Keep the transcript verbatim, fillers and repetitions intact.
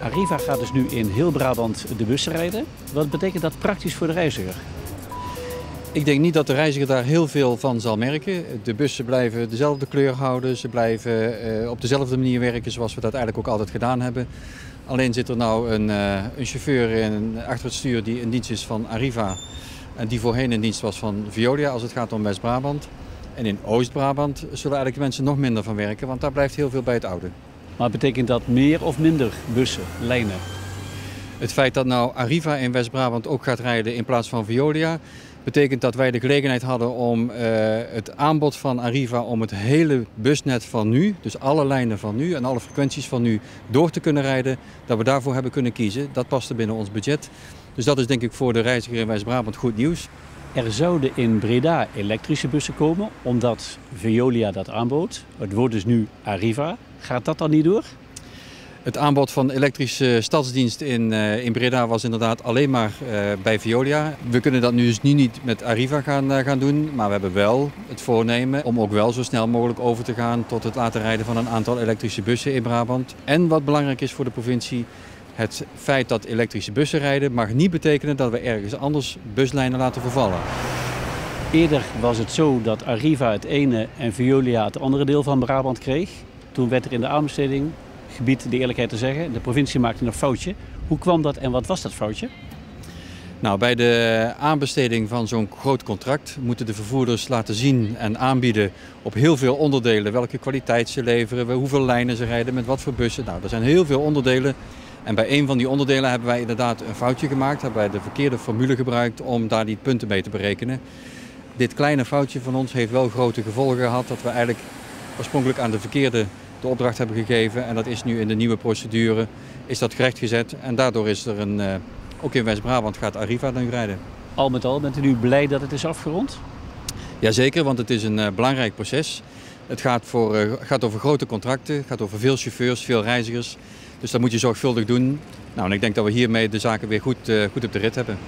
Arriva gaat dus nu in heel Brabant de bussen rijden. Wat betekent dat praktisch voor de reiziger? Ik denk niet dat de reiziger daar heel veel van zal merken. De bussen blijven dezelfde kleur houden, ze blijven op dezelfde manier werken zoals we dat eigenlijk ook altijd gedaan hebben. Alleen zit er nou een, een chauffeur achter het stuur die in dienst is van Arriva en die voorheen in dienst was van Veolia als het gaat om West-Brabant. En in Oost-Brabant zullen eigenlijk mensen nog minder van werken, want daar blijft heel veel bij het oude. Maar betekent dat meer of minder bussen, lijnen? Het feit dat nou Arriva in West-Brabant ook gaat rijden in plaats van Veolia, betekent dat wij de gelegenheid hadden om uh, het aanbod van Arriva om het hele busnet van nu, dus alle lijnen van nu en alle frequenties van nu, door te kunnen rijden. Dat we daarvoor hebben kunnen kiezen. Dat paste binnen ons budget. Dus dat is denk ik voor de reiziger in West-Brabant goed nieuws. Er zouden in Breda elektrische bussen komen, omdat Veolia dat aanbood. Het wordt dus nu Arriva. Gaat dat dan niet door? Het aanbod van elektrische stadsdienst in, uh, in Breda was inderdaad alleen maar uh, bij Veolia. We kunnen dat nu dus nu niet met Arriva gaan, uh, gaan doen, maar we hebben wel het voornemen om ook wel zo snel mogelijk over te gaan tot het laten rijden van een aantal elektrische bussen in Brabant. En wat belangrijk is voor de provincie, het feit dat elektrische bussen rijden mag niet betekenen dat we ergens anders buslijnen laten vervallen. Eerder was het zo dat Arriva het ene en Veolia het andere deel van Brabant kreeg. Toen werd er in de aanbesteding, gebied de eerlijkheid te zeggen, de provincie maakte een foutje. Hoe kwam dat en wat was dat foutje? Nou, bij de aanbesteding van zo'n groot contract moeten de vervoerders laten zien en aanbieden op heel veel onderdelen welke kwaliteit ze leveren, hoeveel lijnen ze rijden, met wat voor bussen. Nou, er zijn heel veel onderdelen. En bij een van die onderdelen hebben wij inderdaad een foutje gemaakt. Hebben wij de verkeerde formule gebruikt om daar die punten mee te berekenen. Dit kleine foutje van ons heeft wel grote gevolgen gehad, dat we eigenlijk oorspronkelijk aan de verkeerde de opdracht hebben gegeven. En dat is nu in de nieuwe procedure is dat gerechtgezet. En daardoor is er een, uh, ook in West-Brabant gaat Arriva nu rijden. Al met al, bent u nu blij dat het is afgerond? Jazeker, want het is een uh, belangrijk proces. Het gaat, voor, uh, gaat over grote contracten, gaat over veel chauffeurs, veel reizigers. Dus dat moet je zorgvuldig doen. Nou, en ik denk dat we hiermee de zaken weer goed, uh, goed op de rit hebben.